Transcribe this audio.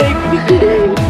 big.